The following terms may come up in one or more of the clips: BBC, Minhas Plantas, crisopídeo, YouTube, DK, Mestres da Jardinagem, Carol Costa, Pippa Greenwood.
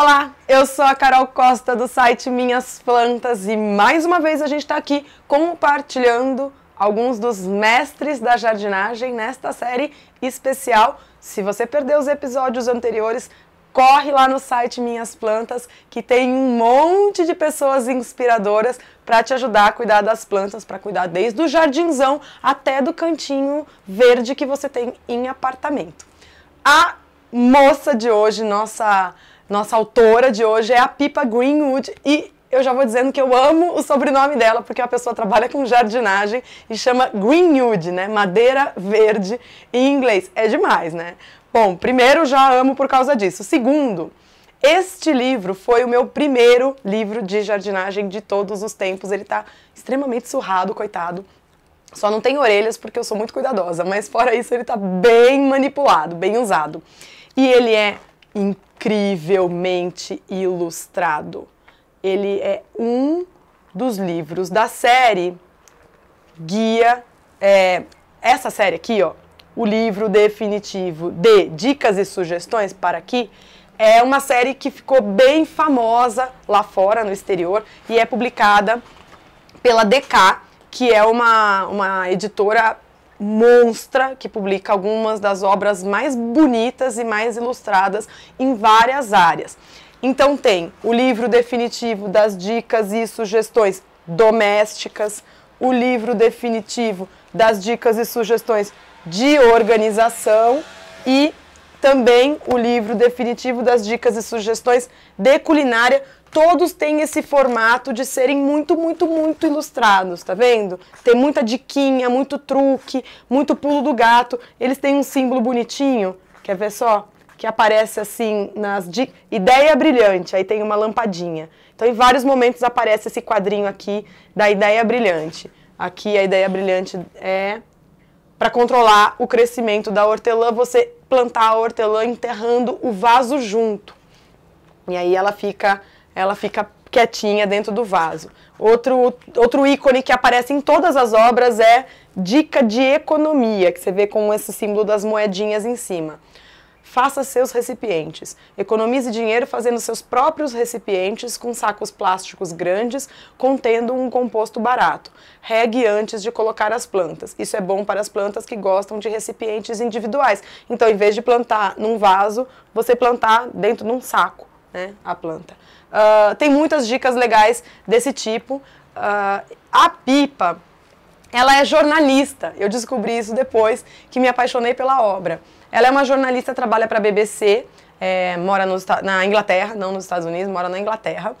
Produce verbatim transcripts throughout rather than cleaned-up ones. Olá, eu sou a Carol Costa do site Minhas Plantas e mais uma vez a gente está aqui compartilhando alguns dos mestres da jardinagem nesta série especial. Se você perdeu os episódios anteriores, corre lá no site Minhas Plantas, que tem um monte de pessoas inspiradoras para te ajudar a cuidar das plantas, para cuidar desde o jardinzão até do cantinho verde que você tem em apartamento. A moça de hoje, nossa... Nossa autora de hoje é a Pippa Greenwood e eu já vou dizendo que eu amo o sobrenome dela, porque a pessoa trabalha com jardinagem e chama Greenwood, né? Madeira verde em inglês. É demais, né? Bom, primeiro, já amo por causa disso. Segundo, este livro foi o meu primeiro livro de jardinagem de todos os tempos. Ele tá extremamente surrado, coitado. Só não tem orelhas porque eu sou muito cuidadosa, mas fora isso ele tá bem manipulado, bem usado. E ele é incrivelmente ilustrado. Ele é um dos livros da série guia, é, essa série aqui, ó, o livro definitivo de dicas e sugestões para aqui, é uma série que ficou bem famosa lá fora, no exterior, e é publicada pela D K, que é uma, uma editora monstra, que publica algumas das obras mais bonitas e mais ilustradas em várias áreas. Então tem o livro definitivo das dicas e sugestões domésticas, o livro definitivo das dicas e sugestões de organização e também o livro definitivo das dicas e sugestões de culinária. Todos têm esse formato de serem muito, muito, muito ilustrados, tá vendo? Tem muita diquinha, muito truque, muito pulo do gato. Eles têm um símbolo bonitinho, quer ver só? Que aparece assim nas dicas. Ideia brilhante, aí tem uma lampadinha. Então em vários momentos aparece esse quadrinho aqui da ideia brilhante. Aqui a ideia brilhante é para controlar o crescimento da hortelã, você plantar a hortelã enterrando o vaso junto. E aí ela fica... ela fica quietinha dentro do vaso. Outro, outro ícone que aparece em todas as obras é dica de economia, que você vê com esse símbolo das moedinhas em cima. Faça seus recipientes. Economize dinheiro fazendo seus próprios recipientes com sacos plásticos grandes, contendo um composto barato. Regue antes de colocar as plantas. Isso é bom para as plantas que gostam de recipientes individuais. Então, em vez de plantar num vaso, você plantar dentro de um saco, né, a planta. Uh, tem muitas dicas legais desse tipo. Uh, a Pippa, ela é jornalista. Eu descobri isso depois que me apaixonei pela obra. Ela é uma jornalista, trabalha para a B B C, é, mora no, na Inglaterra, não nos Estados Unidos, mora na Inglaterra.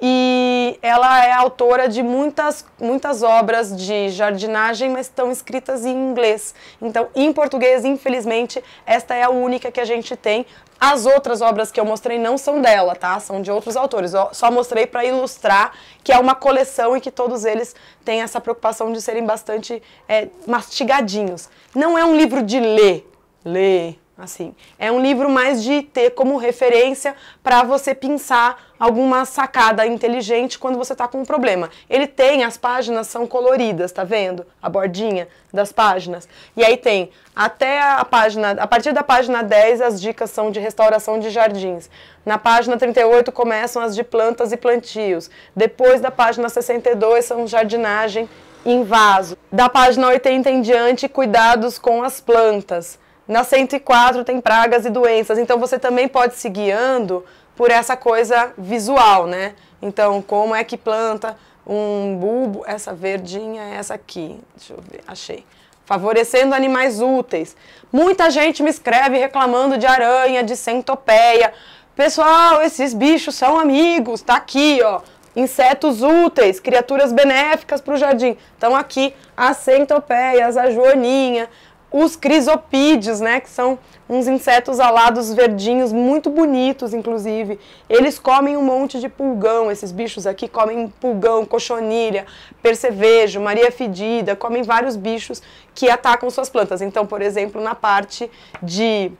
E ela é autora de muitas, muitas obras de jardinagem, mas estão escritas em inglês. Então, em português, infelizmente, esta é a única que a gente tem. As outras obras que eu mostrei não são dela, tá? São de outros autores. Eu só mostrei para ilustrar que é uma coleção e que todos eles têm essa preocupação de serem bastante é, mastigadinhos. Não é um livro de ler, ler... assim, é um livro mais de ter como referência para você pensar alguma sacada inteligente quando você está com um problema. Ele tem, as páginas são coloridas, tá vendo? A bordinha das páginas. E aí tem até a página, a partir da página dez as dicas são de restauração de jardins. Na página trinta e oito começam as de plantas e plantios. Depois da página sessenta e dois são jardinagem em vaso. Da página oitenta em diante, cuidados com as plantas. Na cento e quatro tem pragas e doenças, então você também pode se guiando por essa coisa visual, né? Então, como é que planta um bulbo, essa verdinha, essa aqui, deixa eu ver, achei. Favorecendo animais úteis. Muita gente me escreve reclamando de aranha, de centopeia. Pessoal, esses bichos são amigos, tá aqui, ó. Insetos úteis, criaturas benéficas para o jardim. Então aqui as centopeias, a joaninha... Os crisopídeos, né, que são uns insetos alados verdinhos, muito bonitos, inclusive. Eles comem um monte de pulgão, esses bichos aqui comem pulgão, cochonilha, percevejo, maria fedida, comem vários bichos que atacam suas plantas. Então, por exemplo, na parte de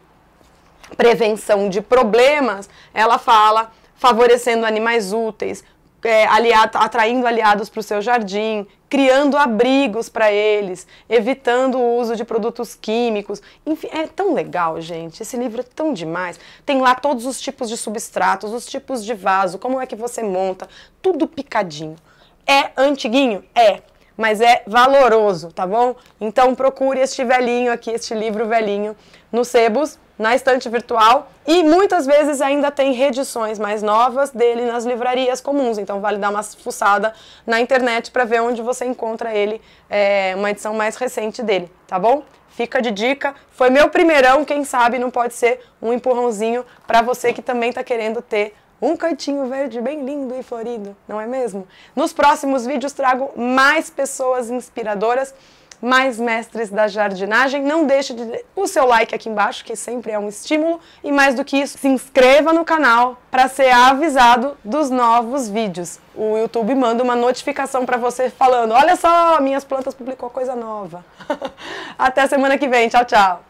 prevenção de problemas, ela fala favorecendo animais úteis, é, aliado, atraindo aliados para o seu jardim, criando abrigos para eles, evitando o uso de produtos químicos. Enfim, é tão legal, gente. Esse livro é tão demais. Tem lá todos os tipos de substratos, os tipos de vaso, como é que você monta, tudo picadinho. É antiguinho? É. Mas é valoroso, tá bom? Então procure este velhinho aqui, este livro velhinho, nos sebos, na estante virtual. E muitas vezes ainda tem reedições mais novas dele nas livrarias comuns. Então vale dar uma fuçada na internet para ver onde você encontra ele, é, uma edição mais recente dele, tá bom? Fica de dica. Foi meu primeirão, quem sabe não pode ser um empurrãozinho para você que também está querendo ter um cantinho verde bem lindo e florido, não é mesmo? Nos próximos vídeos trago mais pessoas inspiradoras, mais mestres da jardinagem. Não deixe de dar o seu like aqui embaixo, que sempre é um estímulo. E mais do que isso, se inscreva no canal para ser avisado dos novos vídeos. O YouTube manda uma notificação para você falando: olha só, Minhas Plantas publicou coisa nova. Até semana que vem, tchau, tchau!